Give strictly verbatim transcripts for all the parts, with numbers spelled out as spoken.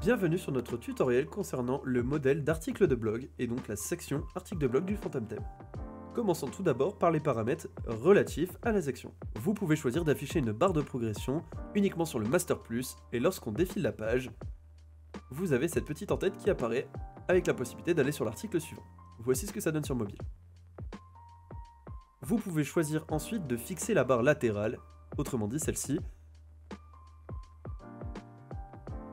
Bienvenue sur notre tutoriel concernant le modèle d'article de blog et donc la section article de blog du Phantom Thème. Commençons tout d'abord par les paramètres relatifs à la section. Vous pouvez choisir d'afficher une barre de progression uniquement sur le Master Plus et lorsqu'on défile la page, vous avez cette petite entête qui apparaît avec la possibilité d'aller sur l'article suivant. Voici ce que ça donne sur mobile. Vous pouvez choisir ensuite de fixer la barre latérale, autrement dit celle-ci,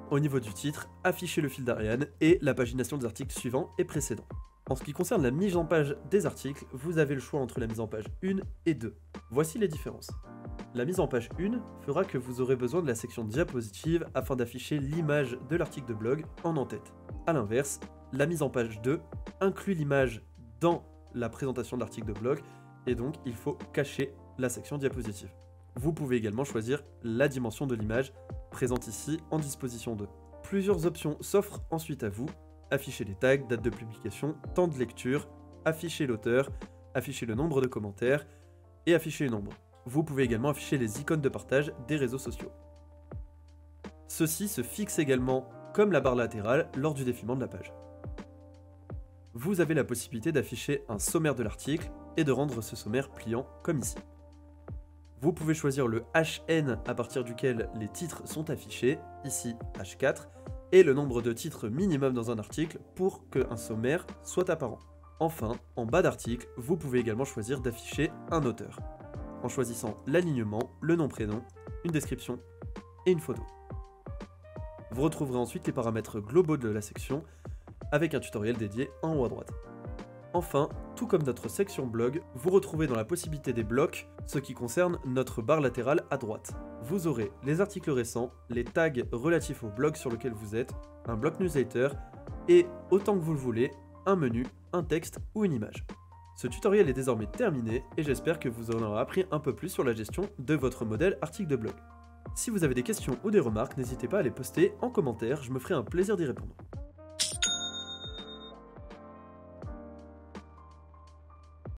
au niveau du titre, afficher le fil d'Ariane et la pagination des articles suivants et précédents. En ce qui concerne la mise en page des articles, vous avez le choix entre la mise en page un et deux. Voici les différences. La mise en page un fera que vous aurez besoin de la section diapositive afin d'afficher l'image de l'article de blog en en-tête. A l'inverse, la mise en page deux inclut l'image dans la présentation de l'article de blog et donc il faut cacher la section diapositive. Vous pouvez également choisir la dimension de l'image présente ici en disposition deux. Plusieurs options s'offrent ensuite à vous. Afficher les tags, date de publication, temps de lecture, afficher l'auteur, afficher le nombre de commentaires et afficher une ombre. Vous pouvez également afficher les icônes de partage des réseaux sociaux. Ceci se fixe également comme la barre latérale lors du défilement de la page. Vous avez la possibilité d'afficher un sommaire de l'article et de rendre ce sommaire pliant comme ici. Vous pouvez choisir le H N à partir duquel les titres sont affichés, ici H quatre, et le nombre de titres minimum dans un article pour qu'un sommaire soit apparent. Enfin, en bas d'article, vous pouvez également choisir d'afficher un auteur, en choisissant l'alignement, le nom-prénom, une description et une photo. Vous retrouverez ensuite les paramètres globaux de la section, avec un tutoriel dédié en haut à droite. Enfin, tout comme notre section blog, vous retrouvez dans la possibilité des blocs ce qui concerne notre barre latérale à droite. Vous aurez les articles récents, les tags relatifs au blog sur lequel vous êtes, un bloc newsletter et, autant que vous le voulez, un menu, un texte ou une image. Ce tutoriel est désormais terminé et j'espère que vous en aurez appris un peu plus sur la gestion de votre modèle article de blog. Si vous avez des questions ou des remarques, n'hésitez pas à les poster en commentaire, je me ferai un plaisir d'y répondre.